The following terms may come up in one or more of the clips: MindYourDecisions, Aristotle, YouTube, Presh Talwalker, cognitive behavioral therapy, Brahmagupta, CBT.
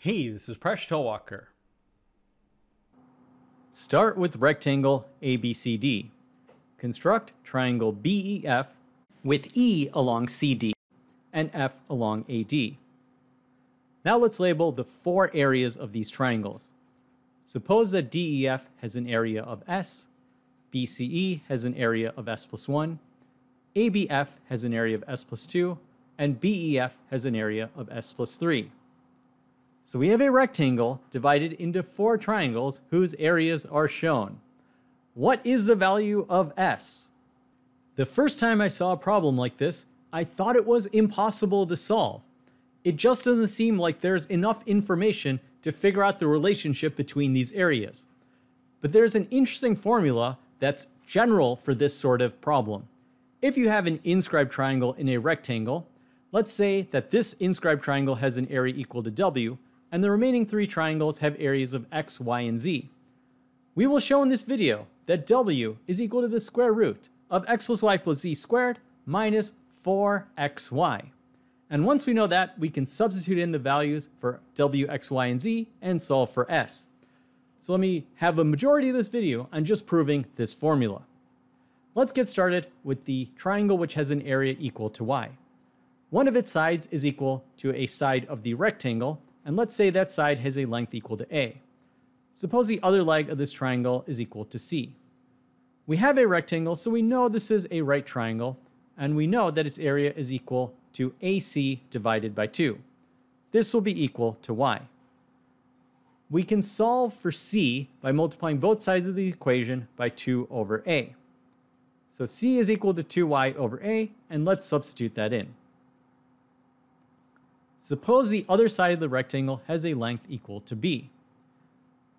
Hey, this is Presh Talwalker. Start with rectangle ABCD. Construct triangle BEF with E along CD and F along AD. Now let's label the four areas of these triangles. Suppose that DEF has an area of S, BCE has an area of S plus 1, ABF has an area of S plus 2, and BEF has an area of S plus 3. So we have a rectangle divided into four triangles whose areas are shown. What is the value of S? The first time I saw a problem like this, I thought it was impossible to solve. It just doesn't seem like there's enough information to figure out the relationship between these areas. But there's an interesting formula that's general for this sort of problem. If you have an inscribed triangle in a rectangle, let's say that this inscribed triangle has an area equal to W, and the remaining three triangles have areas of X, Y, and Z. We will show in this video that W is equal to the square root of X plus Y plus Z squared minus 4XY. And once we know that, we can substitute in the values for W, X, Y, and Z and solve for S. So let me have a majority of this video on just proving this formula. Let's get started with the triangle which has an area equal to Y. One of its sides is equal to a side of the rectangle, and let's say that side has a length equal to A. Suppose the other leg of this triangle is equal to C. We have a rectangle, so we know this is a right triangle, and we know that its area is equal to AC divided by 2. This will be equal to Y. We can solve for C by multiplying both sides of the equation by 2 over A. So C is equal to 2Y over A, and let's substitute that in. Suppose the other side of the rectangle has a length equal to B.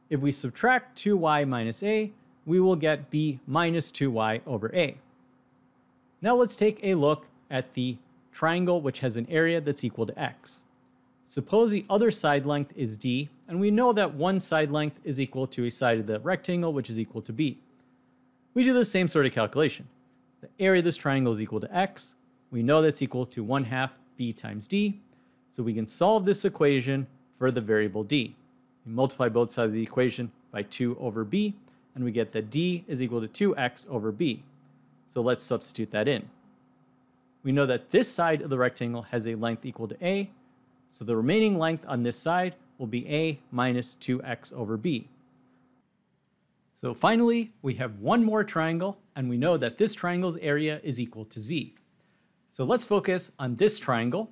If we subtract 2y minus a, we will get b minus 2y over a. Now let's take a look at the triangle which has an area that's equal to x. Suppose the other side length is d, and we know that one side length is equal to a side of the rectangle which is equal to b. We do the same sort of calculation. The area of this triangle is equal to x. We know that's equal to 1/2 b times d. So we can solve this equation for the variable d. We multiply both sides of the equation by 2 over b, and we get that d is equal to 2x over b. So let's substitute that in. We know that this side of the rectangle has a length equal to a, so the remaining length on this side will be a minus 2x over b. So finally, we have one more triangle, and we know that this triangle's area is equal to z. So let's focus on this triangle.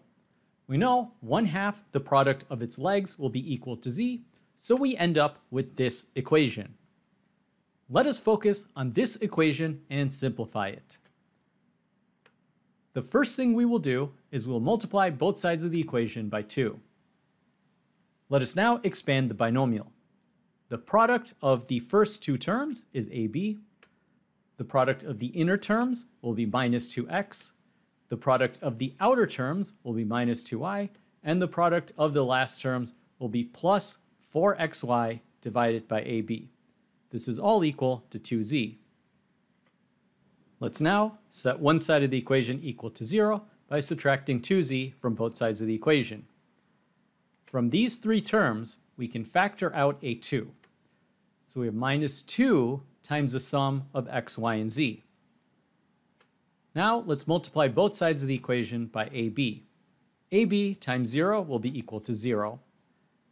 We know 1/2 the product of its legs will be equal to z, so we end up with this equation. Let us focus on this equation and simplify it. The first thing we will do is we'll multiply both sides of the equation by 2. Let us now expand the binomial. The product of the first two terms is ab. The product of the inner terms will be minus 2x. The product of the outer terms will be minus 2y, and the product of the last terms will be plus 4xy divided by ab. This is all equal to 2z. Let's now set one side of the equation equal to 0 by subtracting 2z from both sides of the equation. From these three terms, we can factor out a 2. So we have minus 2 times the sum of x, y, and z. Now let's multiply both sides of the equation by AB. AB times 0 will be equal to 0.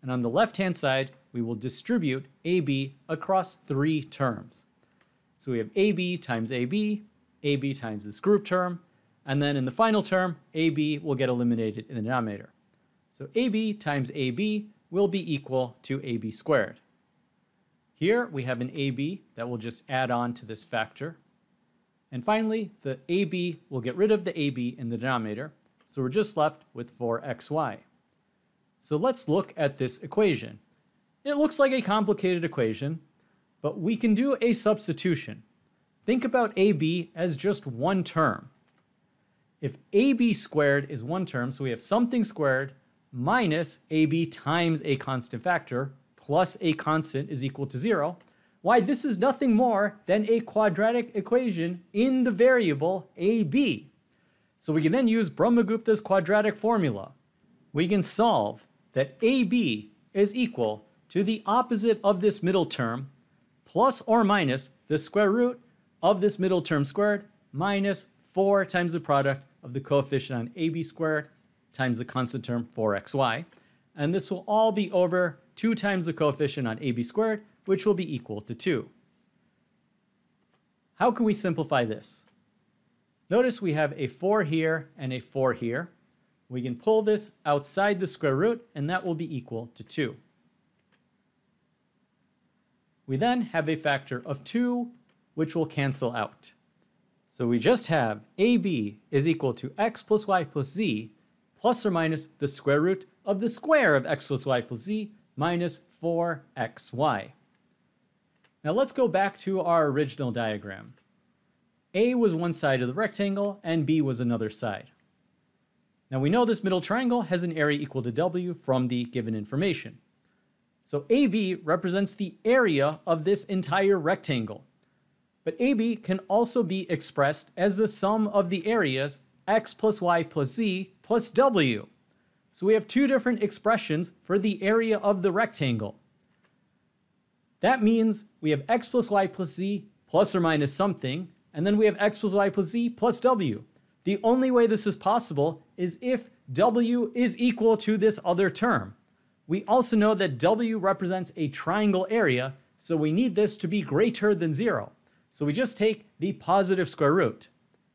And on the left-hand side, we will distribute AB across three terms. So we have AB times AB, AB times this group term, and then in the final term, AB will get eliminated in the denominator. So AB times AB will be equal to AB squared. Here we have an AB that will just add on to this factor. And finally, the AB will get rid of the AB in the denominator, so we're just left with 4xy. So let's look at this equation. It looks like a complicated equation, but we can do a substitution. Think about AB as just one term. If AB squared is one term, so we have something squared minus AB times a constant factor plus a constant is equal to 0, why, this is nothing more than a quadratic equation in the variable AB. So we can then use Brahmagupta's quadratic formula. We can solve that AB is equal to the opposite of this middle term plus or minus the square root of this middle term squared minus 4 times the product of the coefficient on AB squared times the constant term 4xy. And this will all be over 2 times the coefficient on AB squared, which will be equal to 2. How can we simplify this? Notice we have a 4 here and a 4 here. We can pull this outside the square root, and that will be equal to 2. We then have a factor of 2, which will cancel out. So we just have AB is equal to x plus y plus z plus or minus the square root of the square of x plus y plus z minus 4xy. Now let's go back to our original diagram. A was one side of the rectangle, and B was another side. Now we know this middle triangle has an area equal to W from the given information. So AB represents the area of this entire rectangle. But AB can also be expressed as the sum of the areas x plus y plus z plus W. So we have two different expressions for the area of the rectangle. That means we have x plus y plus z plus or minus something, and then we have x plus y plus z plus W. The only way this is possible is if W is equal to this other term. We also know that W represents a triangle area, so we need this to be greater than 0. So we just take the positive square root.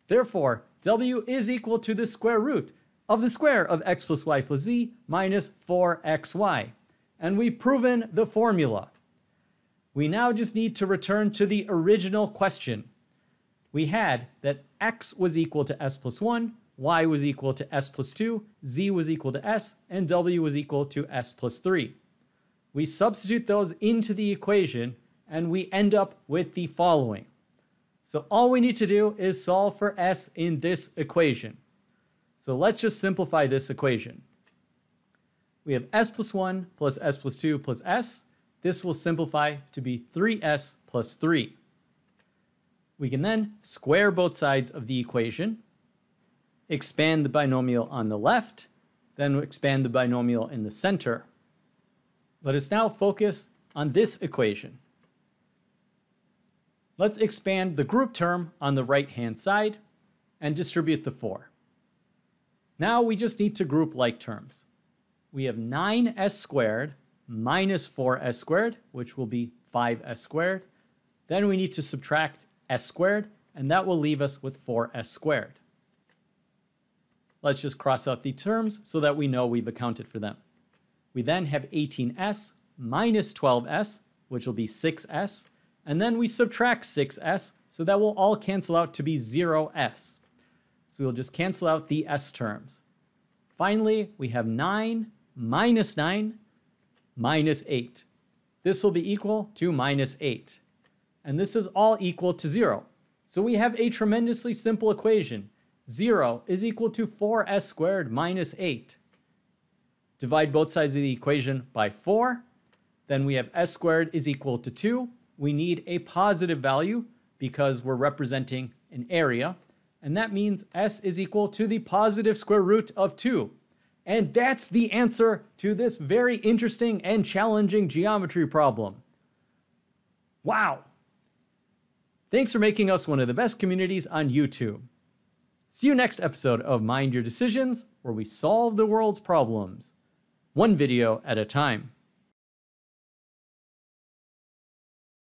Therefore, W is equal to the square root of the square of x plus y plus z minus 4xy. And we've proven the formula. We now just need to return to the original question. We had that x was equal to s plus 1, y was equal to s plus 2, z was equal to s, and w was equal to s plus 3. We substitute those into the equation, and we end up with the following. So all we need to do is solve for s in this equation. So let's just simplify this equation. We have s plus 1 plus s plus 2 plus s. This will simplify to be 3s plus 3. We can then square both sides of the equation, expand the binomial on the left, then expand the binomial in the center. Let us now focus on this equation. Let's expand the group term on the right-hand side and distribute the 4. Now we just need to group like terms. We have 9s squared minus 4s squared, which will be 5s squared. Then we need to subtract s squared, and that will leave us with 4s squared. Let's just cross out the terms so that we know we've accounted for them. We then have 18s minus 12s, which will be 6s, and then we subtract 6s, so that will all cancel out to be 0s. So we'll just cancel out the s terms. Finally, we have 9 minus 8. This will be equal to minus 8. And this is all equal to 0. So we have a tremendously simple equation. 0 is equal to 4s squared minus 8. Divide both sides of the equation by 4. Then we have s squared is equal to 2. We need a positive value because we're representing an area. And that means s is equal to the positive square root of 2. And that's the answer to this very interesting and challenging geometry problem. Wow! Thanks for making us one of the best communities on YouTube. See you next episode of Mind Your Decisions, where we solve the world's problems, one video at a time.